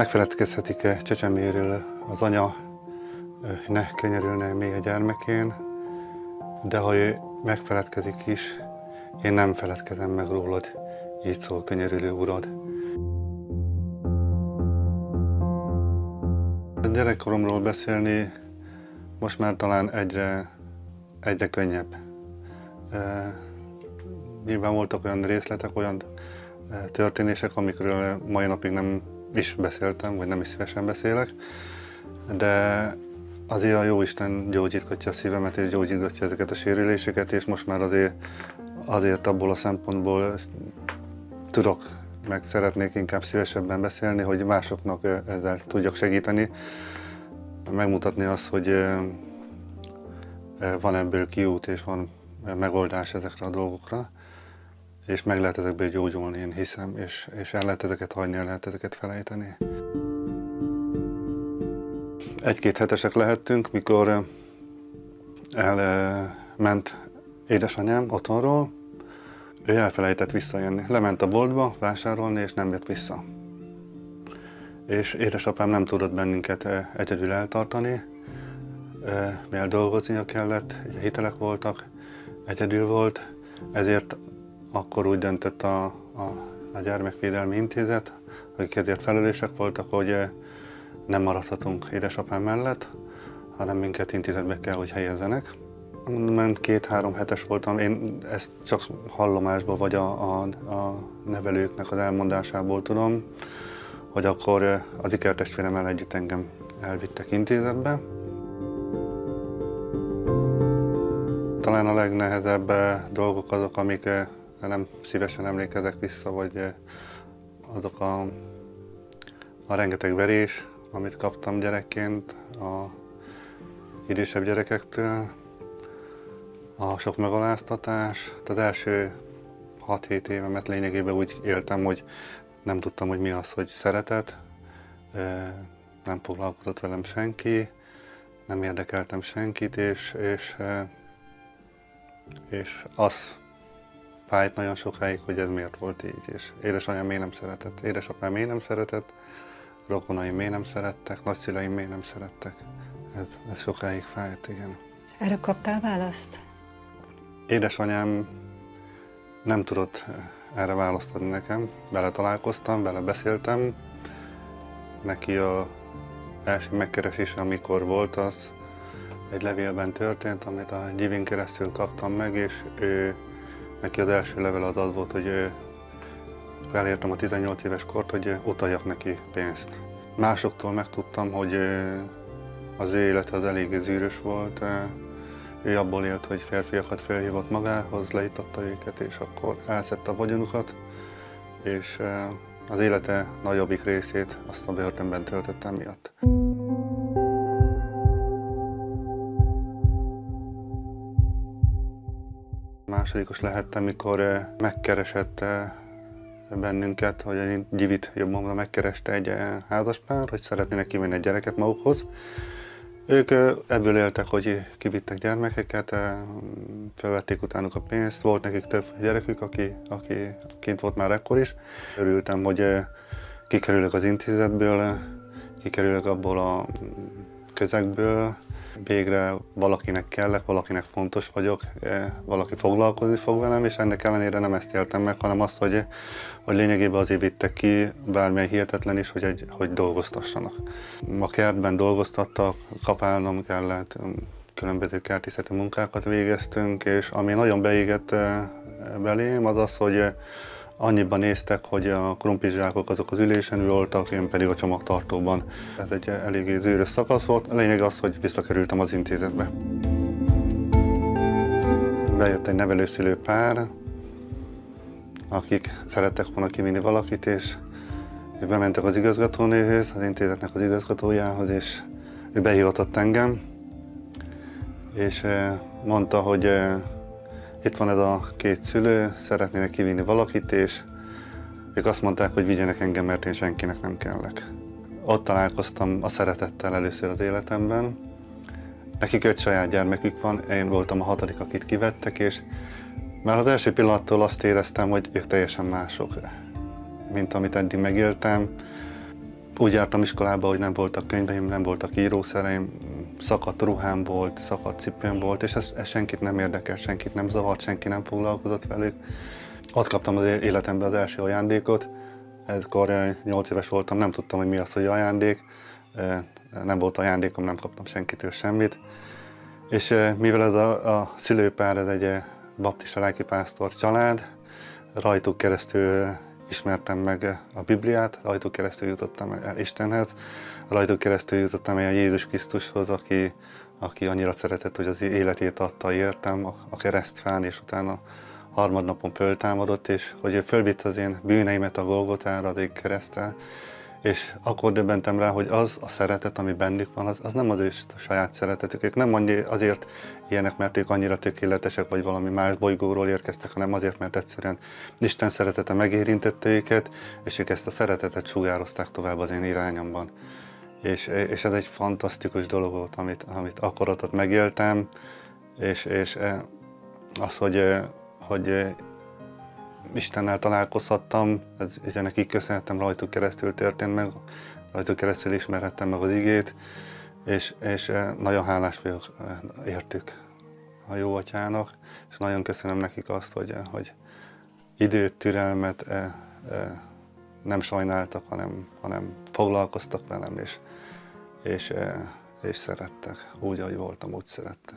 Megfeledkezhetik-e csecseméről az anya, ne kenyerülne még a gyermekén, de ha ő megfeledkezik is, én nem feledkezem meg rólad, így szól könyörülő urad. A gyerekkoromról beszélni most már talán egyre könnyebb. Nyilván voltak olyan részletek, olyan történések, amikről mai napig nem is beszéltem, vagy nem is szívesen beszélek, de azért a Jóisten gyógyítgatja a szívemet, és gyógyítgatja ezeket a sérüléseket, és most már azért abból a szempontból tudok, meg szeretnék inkább szívesebben beszélni, hogy másoknak ezzel tudjak segíteni, megmutatni azt, hogy van ebből kiút, és van megoldás ezekre a dolgokra, és meg lehet ezekből gyógyulni, én hiszem, és el lehet ezeket hagyni, el lehet ezeket felejteni. Egy-két hetesek lehettünk, mikor elment édesanyám otthonról, ő elfelejtett visszajönni. Lement a boltba vásárolni, és nem jött vissza. És édesapám nem tudott bennünket egyedül eltartani, mivel dolgoznia kellett, hitelek voltak, egyedül volt, ezért akkor úgy döntött a Gyermekvédelmi Intézet, akik ezért felelősek voltak, hogy nem maradhatunk édesapám mellett, hanem minket intézetbe kell, hogy helyezzenek. Ment 2-3 hetes voltam, én ezt csak hallomásból vagy a nevelőknek az elmondásából tudom, hogy akkor az ikertestvéremmel együtt engem elvittek intézetbe. Talán a legnehezebb dolgok azok, amik nem szívesen emlékezek vissza, vagy azok a rengeteg verés, amit kaptam gyerekként a idősebb gyerekektől, a sok megaláztatás. Az első 6-7 évemet lényegében úgy éltem, hogy nem tudtam, hogy mi az, hogy szeretet, nem foglalkozott velem senki, nem érdekeltem senkit, és az fájt nagyon sokáig, hogy ez miért volt így. És édesanyám miért nem szeretett, édesapám miért nem szeretett, rokonaim miért nem szerettek, nagyszüleim miért nem szerettek. Ez sokáig fájt, igen. Erre kaptál választ? Édesanyám nem tudott erre választ adni nekem. Vele találkoztam, vele beszéltem. Neki az első megkeresése, amikor volt, az egy levélben történt, amit a Gyivin keresztül kaptam meg, és neki az első level az volt, hogy elértem a 18 éves kort, hogy utaljak neki pénzt. Másoktól megtudtam, hogy az ő élete az eléggé zűrös volt. Ő abból élt, hogy férfiakat felhívott magához, leítatta őket, és akkor elszedte a vagyonukat, és az élete nagyobbik részét azt a börtönben töltöttem miatt. Másodikos lehettem, mikor megkeresett bennünket, hogy a Gyivit, jobban mondva, megkereste egy házaspár, hogy szeretnének kivenni egy gyereket magukhoz. Ők ebből éltek, hogy kivittek gyermekeket, felvették utánuk a pénzt, volt nekik több gyerekük, aki kint volt már ekkor is. Örültem, hogy kikerülök az intézetből, kikerülök abból a közegből. Végre valakinek kellek, valakinek fontos vagyok, valaki foglalkozni fog velem, és ennek ellenére nem ezt éltem meg, hanem azt, hogy lényegében azért vittek ki, bármilyen hihetetlen is, hogy dolgoztassanak. A kertben dolgoztattak, kapálnom kellett, különböző kertészeti munkákat végeztünk, és ami nagyon beégett belém, az az, hogy annyiban néztek, hogy a krumplizsákok azok az ülésen voltak, én pedig a csomagtartóban. Ez egy eléggé zűrös szakasz volt. A lényeg az, hogy visszakerültem az intézetbe. Bejött egy nevelőszülő pár, akik szerettek volna kivinni valakit, és bementek az igazgatónőhöz, az intézetnek az igazgatójához, és ő behívatott engem, és mondta, hogy itt van ez a két szülő, szeretnének kivinni valakit, és ők azt mondták, hogy vigyenek engem, mert én senkinek nem kellek. Ott találkoztam a szeretettel először az életemben. Nekik 5 saját gyermekük van, én voltam a 6., akit kivettek, és már az első pillanattól azt éreztem, hogy ők teljesen mások, mint amit eddig megéltem. Úgy jártam iskolába, hogy nem voltak könyveim, nem voltak írószereim, szakadt ruhám volt, szakadt cipőm volt, és ez senkit nem érdekel, senkit nem zavart, senki nem foglalkozott velük. Ott kaptam az életemben az első ajándékot, ekkor 8 éves voltam, nem tudtam, hogy mi az, hogy ajándék. Nem volt ajándékom, nem kaptam senkitől semmit. És mivel ez a szülőpár, ez egy baptista lelkipásztor család, rajtuk keresztül ismertem meg a Bibliát, rajtuk keresztül jutottam el Istenhez, rajtuk keresztül jutottam el Jézus Krisztushoz, aki annyira szeretett, hogy az életét adta, értem a keresztfán, és utána harmadnapon föltámadott, és hogy ő fölvitt az én bűneimet a Golgotára, az ég keresztre, és akkor döbbentem rá, hogy az a szeretet, ami bennük van, az nem az ő saját szeretetük. Ők nem azért ilyenek, mert ők annyira tökéletesek, vagy valami más bolygóról érkeztek, hanem azért, mert egyszerűen Isten szeretete megérintette őket, és ők ezt a szeretetet sugározták tovább az én irányomban. És ez egy fantasztikus dolog volt, amit akkor ott megéltem, és az, hogy Istennel találkozhattam, ennek köszönhetem, rajtuk keresztül történt meg, rajtuk keresztül ismerhettem meg az igét, és nagyon hálás vagyok értük a jó atyának, és nagyon köszönöm nekik azt, hogy időt, türelmet nem sajnáltak, hanem foglalkoztak velem, és szerettek. Úgy, ahogy voltam, úgy szerettek.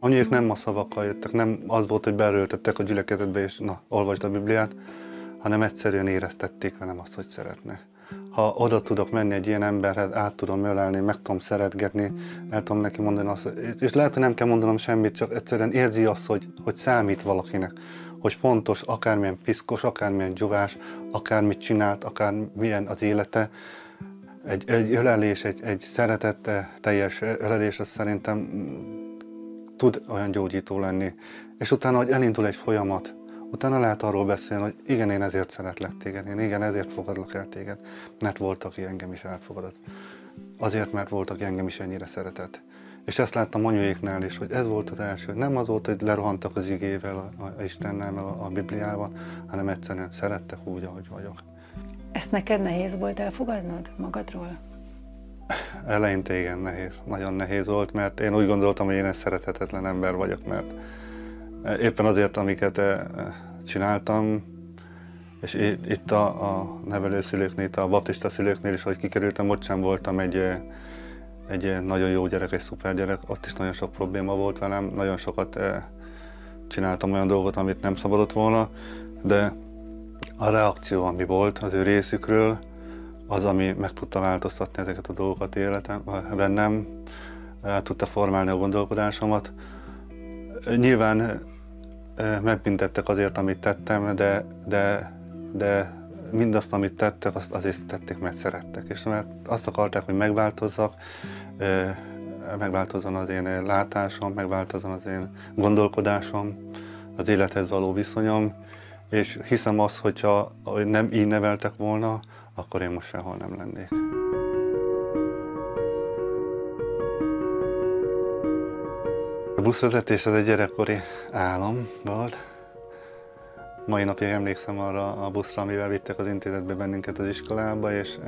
Anyuik nem a szavakkal jöttek, nem az volt, hogy beerőltettek a gyülekezetbe, és na, olvasd a Bibliát, hanem egyszerűen éreztették velem azt, hogy szeretnek. Ha oda tudok menni egy ilyen emberhez, át tudom ölelni, meg tudom szeretgetni, el tudom neki mondani azt, és lehet, hogy nem kell mondanom semmit, csak egyszerűen érzi azt, hogy számít valakinek, hogy fontos, akármilyen piszkos, akármilyen gyuvás, akármit csinált, akármilyen az élete. Egy ölelés, egy szeretetteljes ölelés, az szerintem tud olyan gyógyító lenni. És utána, hogy elindul egy folyamat, utána lehet arról beszélni, hogy igen, én ezért szeretlek téged, én igen, ezért fogadlak el téged, mert volt, aki engem is elfogadott. Azért, mert volt, aki engem is ennyire szeretett. És ezt láttam anyuéknál is, hogy ez volt az első. Nem az volt, hogy lerohantak az igével, a Istennel, a Bibliával, hanem egyszerűen szerettek úgy, ahogy vagyok. Ezt neked nehéz volt elfogadnod magadról? Eleinte igen nehéz, nagyon nehéz volt, mert én úgy gondoltam, hogy én egy szerethetetlen ember vagyok, mert éppen azért, amiket csináltam, és itt a nevelőszülőknél, itt a baptista szülőknél is, hogy kikerültem, ott sem voltam egy nagyon jó gyerek, egy szuper gyerek, ott is nagyon sok probléma volt velem, nagyon sokat csináltam olyan dolgot, amit nem szabadott volna, de a reakció, ami volt az ő részükről, az, ami meg tudta változtatni ezeket a dolgokat bennem, tudta formálni a gondolkodásomat. Nyilván megbüntettek azért, amit tettem, de mindazt, amit tettek, azt azért tették, mert szerettek. És mert azt akarták, hogy megváltozzak, megváltozzon az én látásom, megváltozzon az én gondolkodásom, az élethez való viszonyom. És hiszem azt, hogyha nem így neveltek volna, akkor én most sehol nem lennék. A buszvezetés az egy gyerekkori álom volt. Mai napig emlékszem arra a buszra, amivel vittek az intézetbe bennünket az iskolába, és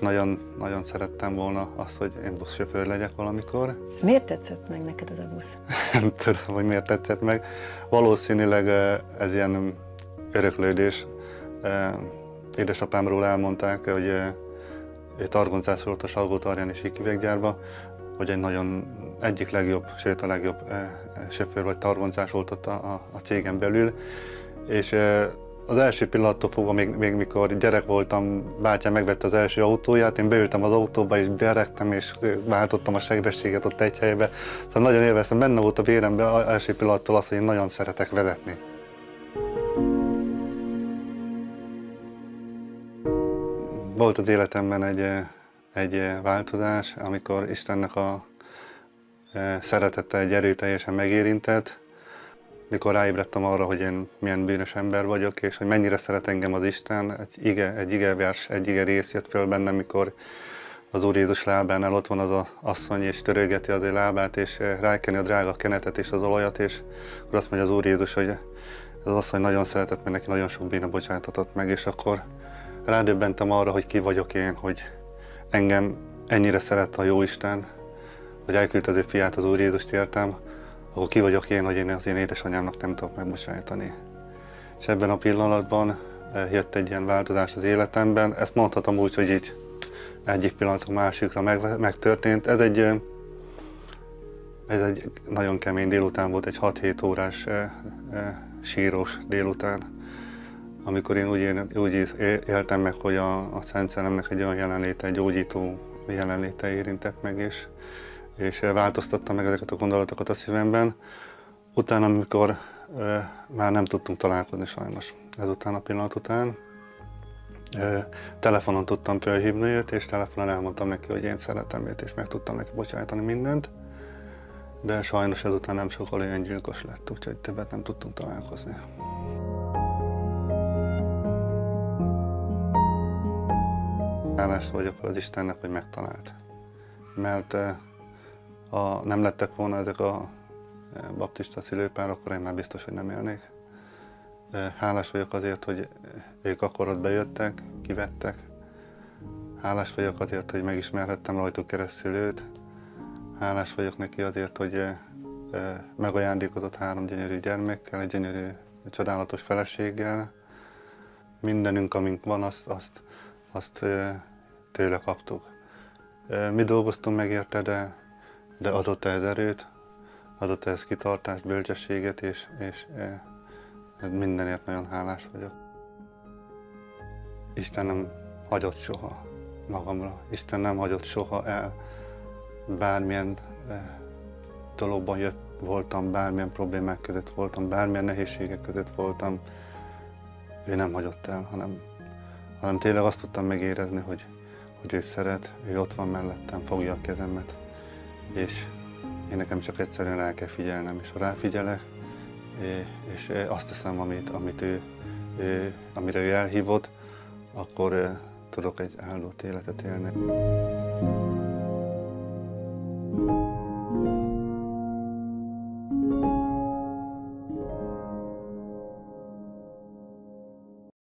nagyon szerettem volna azt, hogy én buszsofőr legyek valamikor. Miért tetszett meg neked ez a busz? Nem tudom, hogy miért tetszett meg. Valószínűleg ez ilyen öröklődés. Édesapámról elmondták, hogy ő targoncász volt a Salgótarján és Híküveggyárban, hogy egy nagyon egyik legjobb, sőt a legjobb sofőr vagy targoncás volt ott a cégen belül. És az első pillanattól fogva, még mikor gyerek voltam, bátyám megvette az első autóját, én beültem az autóba és beregtem, és váltottam a sebességet ott egy helybe. Szóval nagyon élveztem, benne volt a véremben az első pillanattól az, hogy én nagyon szeretek vezetni. Volt az életemben egy változás, amikor Istennek a szeretete egy erőteljesen megérintett, mikor ráébredtem arra, hogy én milyen bűnös ember vagyok, és hogy mennyire szeret engem az Isten. Egy ige rész jött föl bennem, mikor az Úr Jézus lábánál ott van az a asszony, és törölgeti az egy lábát, és rákeni a drága kenetet és az olajat, és akkor azt mondja az Úr Jézus, hogy az asszony nagyon szeretett, mert neki nagyon sok bűne bocsátatott meg, és akkor rádöbbentem arra, hogy ki vagyok én, hogy engem ennyire szerette a Jóisten, hogy elküldte az ő fiát, az Úr Jézust értem, akkor ki vagyok én, hogy én az én édesanyámnak nem tudok megbocsájtani. És ebben a pillanatban jött egy ilyen változás az életemben, ezt mondhatom úgy, hogy így egyik pillanatok másikra megtörtént. Ez egy nagyon kemény délután volt, egy 6-7 órás sírós délután, amikor én úgy éltem meg, hogy a Szent Szellemnek egy olyan jelenléte, egy gyógyító jelenléte érintett meg, és változtatta meg ezeket a gondolatokat a szívemben. Utána, amikor már nem tudtunk találkozni sajnos, ezután a pillanat után, telefonon tudtam felhívni őt, és telefonon elmondtam neki, hogy én szeretem őt, és meg tudtam neki bocsájtani mindent, de sajnos ezután nem sokkal olyan gyilkos lett, úgyhogy többet nem tudtunk találkozni. Hálás vagyok az Istennek, hogy megtalált. Mert ha nem lettek volna ezek a baptista szülőpár, akkor én már biztos, hogy nem élnék. Hálás vagyok azért, hogy ők akkor ott bejöttek, kivettek. Hálás vagyok azért, hogy megismerhettem rajtuk keresztül őt. Hálás vagyok neki azért, hogy megajándékozott 3 gyönyörű gyermekkel, egy gyönyörű, csodálatos feleséggel. Mindenünk, amink van, azt tőle kaptuk. Mi dolgoztunk meg érte, de adott ehhez erőt, adott ehhez kitartást, bölcsességet, és mindenért nagyon hálás vagyok. Isten nem hagyott soha magamra, Isten nem hagyott soha el. Bármilyen dologban voltam, bármilyen problémák között voltam, bármilyen nehézségek között voltam, ő nem hagyott el, hanem tényleg azt tudtam megérezni, hogy ő szeret, ő ott van mellettem, fogja a kezemet, és én nekem csak egyszerűen rá kell figyelnem, és ha ráfigyelek, és azt teszem, amire ő elhívott, akkor tudok egy áldott életet élni.